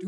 My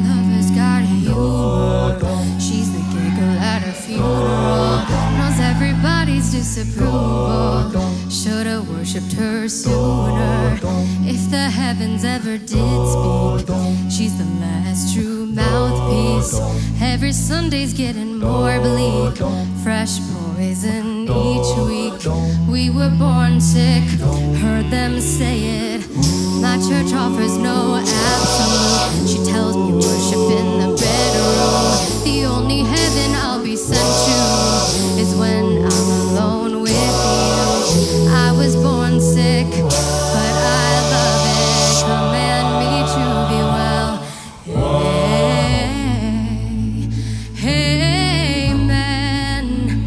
lover's got a humor. She's the giggle at her funeral. Knows everybody's disapproval. Shoulda worshipped her sooner. If the heavens ever did speak, she's the last true mouthpiece. Every Sunday's getting more bleak. Fresh poison each week. We were born sick, heard them say it. My church offers no absolute. She tells me worship in the bedroom. The only heaven I'll be sent to is when I'm alone with you. I was born sick, but I love it. Command me to be well. Hey, amen.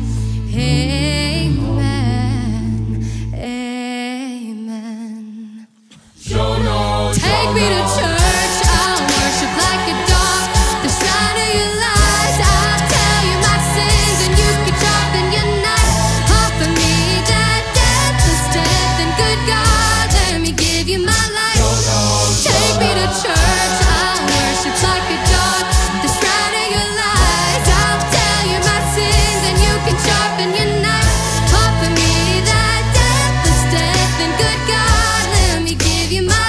Amen. Amen. Take me to church, I'll worship like a dog. The shine of your lies, I'll tell you my sins, and you can sharpen your knife. Offer me that death instead, then good God, let me give you my life. Take me to church, I'll worship like a dog. The shine of your lies, I'll tell you my sins, and you can sharpen your knife. Offer me that death instead, then good God, let me give you my life.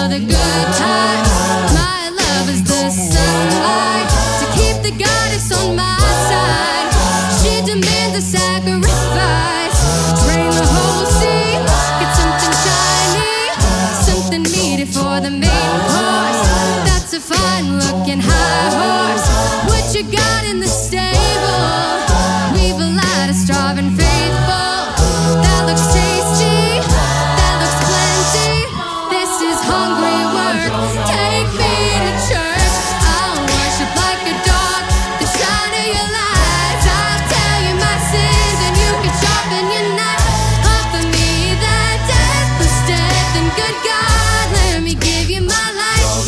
The good times, my love is the sunlight to keep the goddess on my side. She demands a sacrifice. Drain the whole sea, get something shiny, something needed for the main course. That's a fine looking high horse. What you got in the stable? We've a lot of starving faithful. That looks tasty, that looks plenty. This is hungry. Take me to church, I'll worship like a dog. The shine of your lights, I'll tell you my sins, and you can sharpen your knife. Offer me that death instead, then good God, let me give you my life.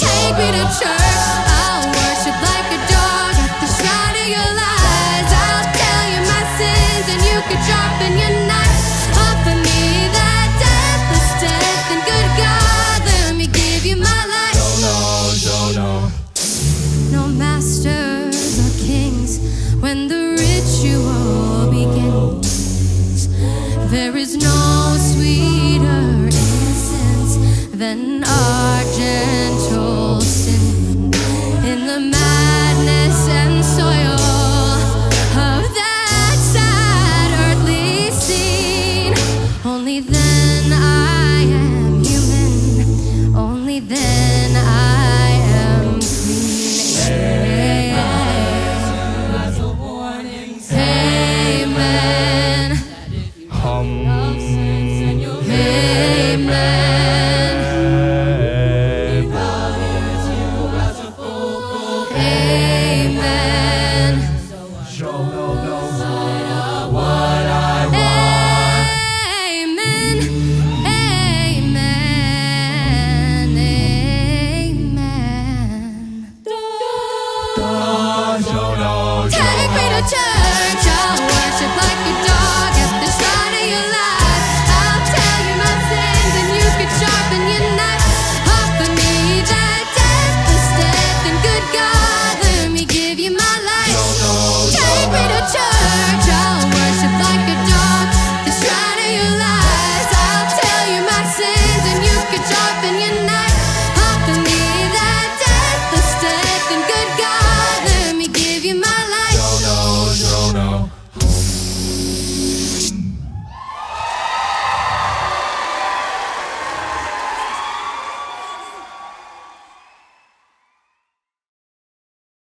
Take me to church, I'll worship like a dog. The shine of your lights, I'll tell you my sins, and you can sharpen your knife. Offer me that death instead, then good God, give you my life. No masters or kings when the ritual begins. There is no sweeter incense than